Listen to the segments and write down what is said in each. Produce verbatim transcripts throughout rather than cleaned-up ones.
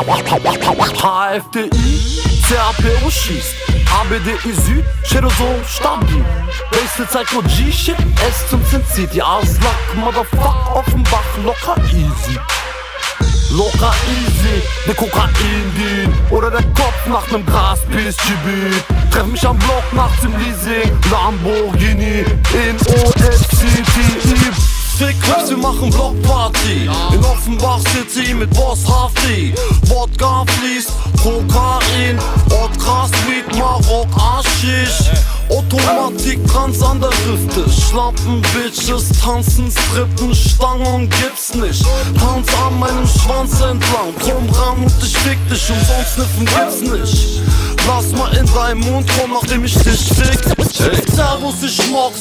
H A F T I, Capo schießt, A B D I Süd, Şerozon stabil. Beste Psycho G-Shit, S zum Zinzit. Ja, Aslak, Motherfuck, Offenbach, locker easy. Locker easy, ne Kokain-Deal oder der Kopf nach nem Gras-Piss-Gebiet. Treff mich am Block nachts im Leasing, Lamborghini, in O S C T I. Fick, wir machen Blockparty in Offenbach City mit Boss Hafti. Wodka fließt, Kokain, Otka Sweet, Marok, Aschisch. Automatik, Trans an der Hüfte. Schlampen, Bitches, tanzen, strippen, Stangen gibt's nicht. Tanz an meinem Schwanz entlang, komm ran und ich fick dich, umsonst niffen gibt's nicht. Lass mal in deinen Mund kommen, nachdem ich dich fick. Servus, ich mox,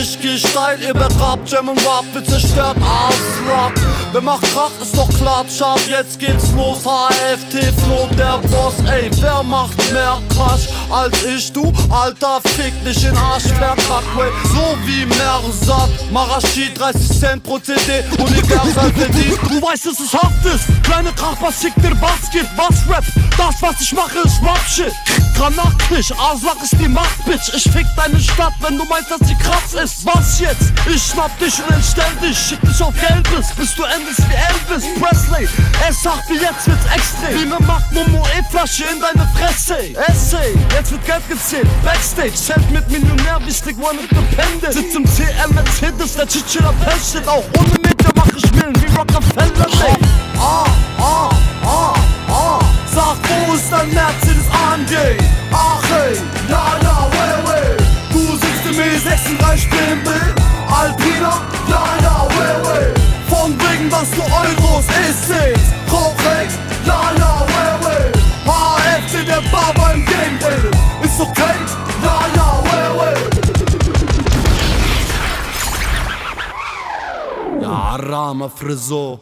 ich geh steil, ihr werdet Rap, Jam und Rap, wir zerstören Aslak. Wer macht Krach, ist doch Klatsch, ab jetzt geht's los. H F T, Flo, der Boss, ey, wer macht mehr Quatsch als ich, du, alter Fick. Nicht in Arsch, Vertragway, so wie Mersat Marashi, dreißig Cent pro C D, universal verdient. Du weißt, dass es Haft ist, kleine Krachbass, schick dir Basket, was Rap, das was ich mache ist Rap-Shit. Granat nicht, Aslak ist die Macht, Bitch, ich fick deine Stadt, wenn du meinst, dass sie krass ist, was jetzt? Ich schnapp dich und entstell dich, schick dich auf Gelbes, bis du endest wie Elvis Presley. Es sagt wie jetzt wird's extrem, wie ne Magnum-O E-Flasche in deine Fresse, Essay, jetzt wird Geld gezählt, Backstage, mit Millionär wie Stick One Independent. Sitz im C M als Hittes, der Chichilla Pell steht auch. Ohne Meter mach ich Millen wie Rockefeller, ey. Ah, ah, ah, ah. Sag, wo ist dein Mercedes A M G? Ach ey, na na, weh weh. Du sitzt im E sechsunddreißig B M W Alpina, na na, weh weh. Von wegen, dass du Euros isst, nichts. Rauch rechts, na na, weh weh. H F T, der Bar beim Game, ey. Ist okay? Na na. Arama Friso.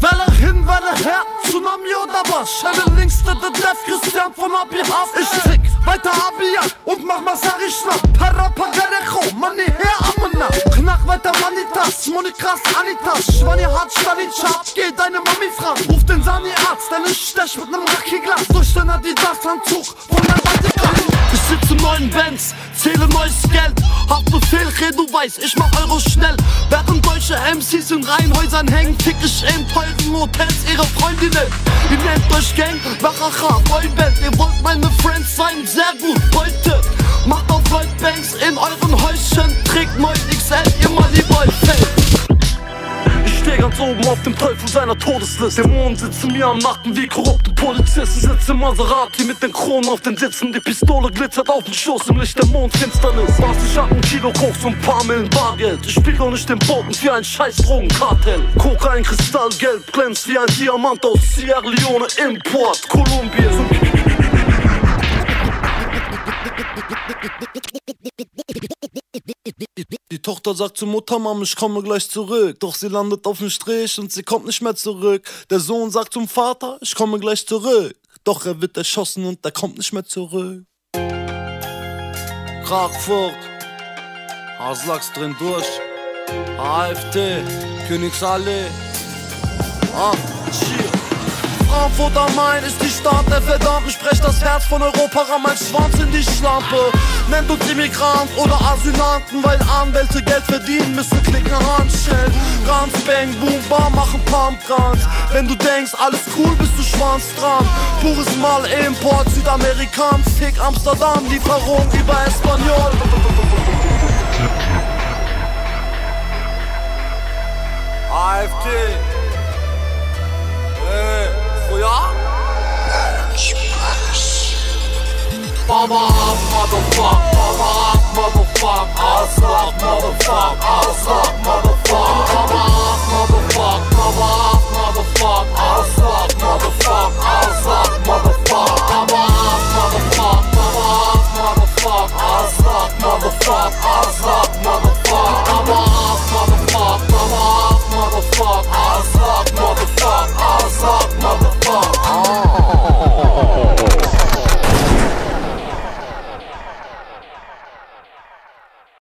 Welle hin, Welle her, Tsunami oder was? Schelle links, der Def, Christian von A B H. Ich fick weiter Abia und mach Masari schnapp. Parapagarecho, Mani her, Amana. Knack weiter Manitas, Monikras, Anitas. Schwani hat, Schwani Chart, geh deine Mami frag. Ruf den Sani-Arzt, denn ich stech mit nem Raki-Glas. Durch den Adidas-Handtuch von der Vatikan. Ich sitz im neuen Benz, zähle neues Geld. Haftbefehl, red du weiß, ich mach Euro schnell. Während deutsche M Cs in Reihenhäusern hängen, fick ich in teuren Hotels ihre Freundinnen. Ihr nennt euch Gang, Wachacha, Boyband. Ihr wollt meine Friends sein, sehr gut, heute. Macht auf Lloyd-Banks in euren Häuschen, trägt Moid X L, immer die Boyfriend. Ganz oben auf dem Teufel seiner Todesliste. Dämonen sitzen mir am Nacken wie korrupte Polizisten. Sitz im Maserati mit den Kronen auf den Sitzen. Die Pistole glitzert auf den Schoß im Licht der Mondfinsternis. Maß ich ab ein Kilo Koks und paar Millen Bargeld. Ich spiegel nicht den Boden für ein scheiß Drogenkartell. Kokain kristallgelb glänzt wie ein Diamant aus Sierra Leone Import, Kolumbien. Die Tochter sagt zur Mutter, Mom, ich komme gleich zurück. Doch sie landet auf dem Strich und sie kommt nicht mehr zurück. Der Sohn sagt zum Vater, ich komme gleich zurück. Doch er wird erschossen und er kommt nicht mehr zurück. Frankfurt, Aslaks drin durch. A F T, Königsallee. Ah, shit. Frankfurt am Main ist die Stadt der Verdammten. Sprech das Herz von Europa, ramm mein Schwanz in die Schlampe. Nennt uns Immigrant oder Asylanten, weil Anwälte Geld verdienen müssen, klicken Handschellen. Ranz, bang, boom, bam, machen Pumpguns. Wenn du denkst, alles cool, bist du Schwanz dran. Pures Mal Import, Südamerikans, Hick, Amsterdam, Lieferung über Espanol. A F T. Hey. Ja? Baba ab, motherfuck, Baba ab, motherfuck, Aslak, motherfuck, Aslak, motherfuck, Baba ab, motherfuck, Baba ab, motherfuck, Aslak, motherfuck, Aslak, motherfuck, Baba ab, motherfuck, Baba ab, motherfuck, Aslak, motherfuck, Aslak, motherfuck, Baba ab, motherfuck, Baba ab, motherfuck, Aslak, motherfuck, Aslak, motherfuck.